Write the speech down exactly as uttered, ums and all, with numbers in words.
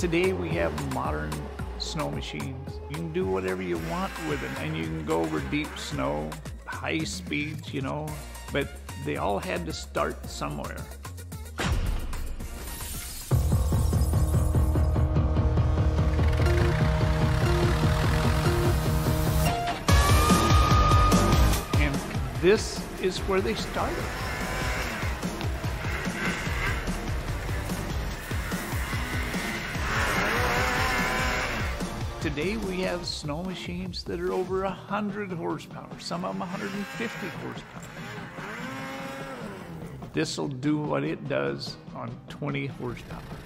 Today we have modern snow machines. You can do whatever you want with them, and you can go over deep snow, high speeds, you know, but they all had to start somewhere. And this is where they started. Today we have snow machines that are over one hundred horsepower, some of them one hundred fifty horsepower. This'll do what it does on twenty horsepower.